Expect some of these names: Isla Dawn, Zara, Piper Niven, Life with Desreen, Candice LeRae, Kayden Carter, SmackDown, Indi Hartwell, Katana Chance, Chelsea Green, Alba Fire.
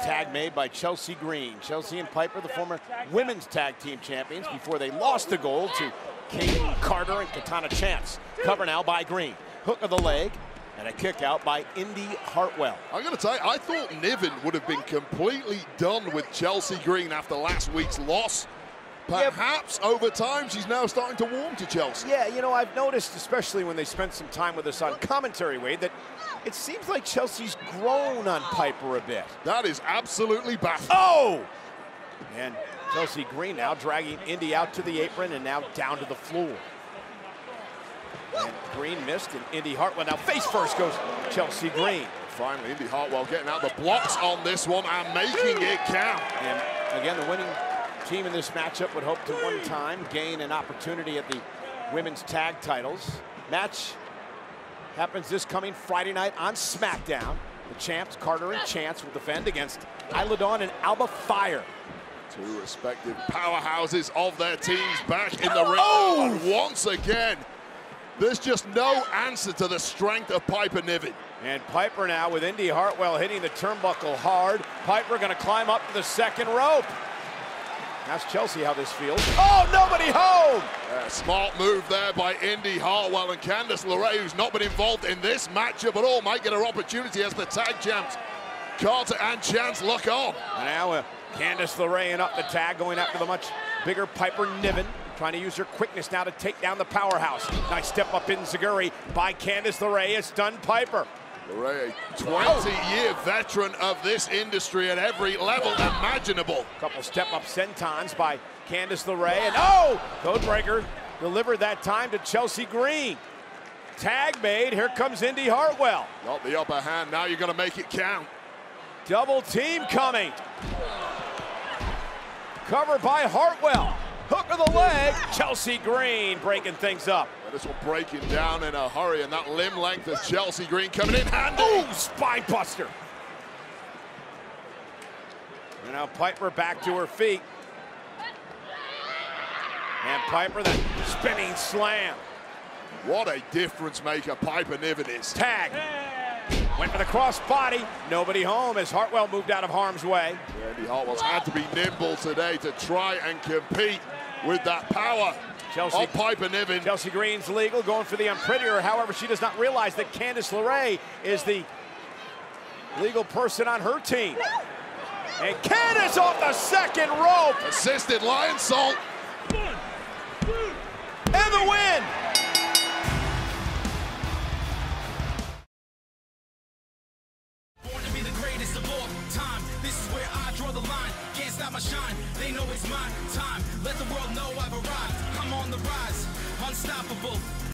That tag made by Chelsea Green. Chelsea and Piper, the former women's tag team champions, before they lost the gold to Kayden Carter and Katana Chance. Cover now by Green. Hook of the leg and a kick out by Indi Hartwell. I'm gonna tell you, I thought Niven would have been completely done with Chelsea Green after last week's loss. Perhaps over time, she's now starting to warm to Chelsea. Yeah, you know, I've noticed, especially when they spent some time with us on commentary, Wade, that it seems like Chelsea's grown on Piper a bit. That is absolutely baffling. Oh! And Chelsea Green now dragging Indi out to the apron and now down to the floor. And Green missed, and Indi Hartwell now face first goes Chelsea Green. Finally, Indi Hartwell getting out the blocks on this one and making it count. And again, the winning team in this matchup would hope to one time gain an opportunity at the women's tag titles. Match happens this coming Friday night on SmackDown. The champs, Carter and Chance, will defend against Isla Dawn and Alba Fire. Two respective powerhouses of their teams back in the ring. Oh! And once again, there's just no answer to the strength of Piper Niven. And Piper now with Indi Hartwell hitting the turnbuckle hard. Piper gonna climb up to the second rope. Ask Chelsea how this feels. Oh, nobody home! Yeah, smart move there by Indi Hartwell, and Candice LeRae, who's not been involved in this matchup at all, might get her opportunity as the tag champs. Carter and Chance look on. And now Candice LeRae in up the tag, going after the much bigger Piper Niven, trying to use her quickness now to take down the powerhouse. Nice step up in Zaguri by Candice LeRae. It's done Piper. LeRae, 20-year veteran of this industry at every level imaginable. Couple step-up sentons by Candice LeRae, and oh! Codebreaker delivered that time to Chelsea Green. Tag made, here comes Indi Hartwell. Got the upper hand, now you're gonna make it count. Double team coming. Cover by Hartwell. Hook of the leg, Chelsea Green breaking things up. Well, this will break him down in a hurry, and that limb length of Chelsea Green coming in handy. Ooh, spine buster. And now Piper back to her feet. And Piper, that spinning slam. What a difference maker Piper Niven is. Tag. Went for the cross body. Nobody home as Hartwell moved out of harm's way. Indi Hartwell's had to be nimble today to try and compete with that power of Piper Niven. Chelsea Green's legal, going for the unprettier. However, she does not realize that Candice LeRae is the legal person on her team. And Candice off the second rope. Assisted lion salt. And the win. They know it's my time. Let the world know I've arrived. I'm on the rise, unstoppable.